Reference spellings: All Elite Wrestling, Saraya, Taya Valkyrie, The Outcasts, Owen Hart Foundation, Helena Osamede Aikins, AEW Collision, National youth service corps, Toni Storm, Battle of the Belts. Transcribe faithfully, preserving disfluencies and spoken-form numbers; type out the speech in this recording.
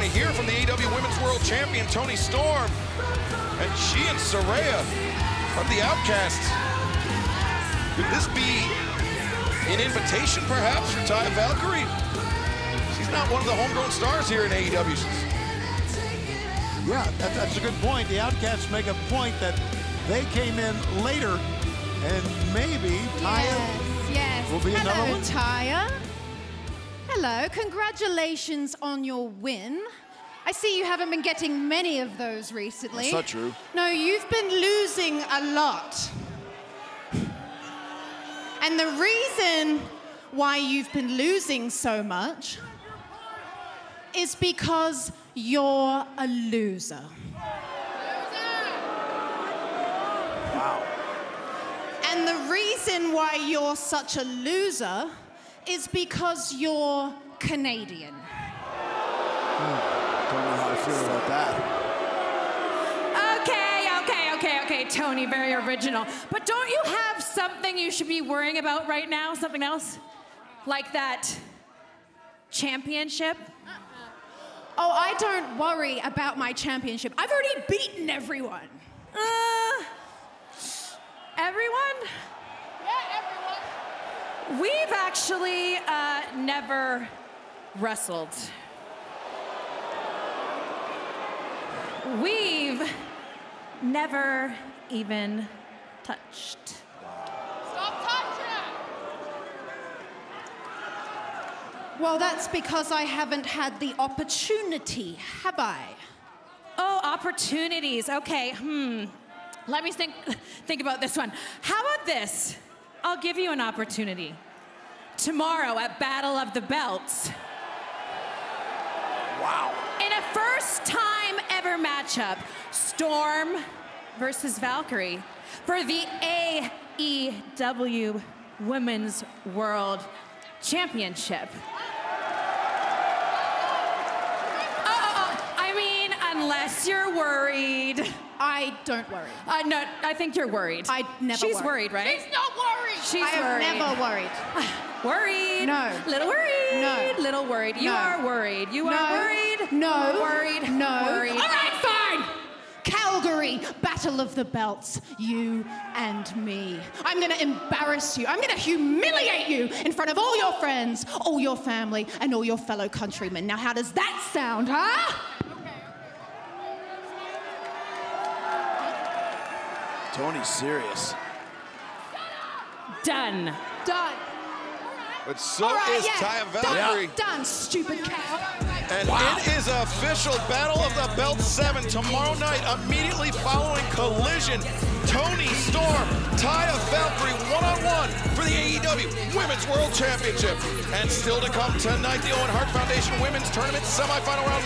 going to hear from the A E W Women's World Champion, Toni Storm. And she and Saraya are the Outcasts. Could this be an invitation, perhaps, for Taya Valkyrie? She's not one of the homegrown stars here in A E W. Yeah, that, that's a good point. The Outcasts make a point that they came in later, and maybe Taya yes, yes. will be Hello, another one. Taya. Hello, congratulations on your win. I see you haven't been getting many of those recently. That's not true. No, you've been losing a lot. And the reason why you've been losing so much is because you're a loser. Wow. And the reason why you're such a loser is because you're Canadian. I don't know how I feel about that. Okay, okay, Tony, very original. But don't you have something you should be worrying about right now? Something else? Like that championship? Uh-uh. Oh, I don't worry about my championship. I've already beaten everyone. Uh, everyone? Yeah, everyone. We've actually uh, never wrestled. We've never even touched. Stop touching! Well, that's because I haven't had the opportunity, have I? Oh, opportunities. Okay, hmm. Let me think, think about this one. How about this? I'll give you an opportunity. Tomorrow at Battle of the Belts. Wow. In a first time ever matchup, Storm versus Valkyrie for the A E W Women's World Championship. Oh, oh, oh, I mean, unless you're worried. I don't worry. Uh, no, I think you're worried. I never She's worried. worried, right? She's not worried. She's I worried. I never worried. Worried. No. Little worried. No. Little worried. You no. are worried. You no. are worried. No. You're worried. No. Worried. All right, fine. Calgary, Battle of the Belts, you and me. I'm going to embarrass you. I'm going to humiliate you in front of all your friends, all your family, and all your fellow countrymen. Now, how does that sound, huh? Tony's serious. Done. Done. But so right, is yeah. Taya Valkyrie. Done, done, stupid cow. And wow. It is official, Battle of the Belt seven tomorrow night, immediately following Collision. Toni Storm, Taya Valkyrie one-on-one for the A E W Women's World Championship. And still to come tonight, the Owen Hart Foundation Women's Tournament semifinal round.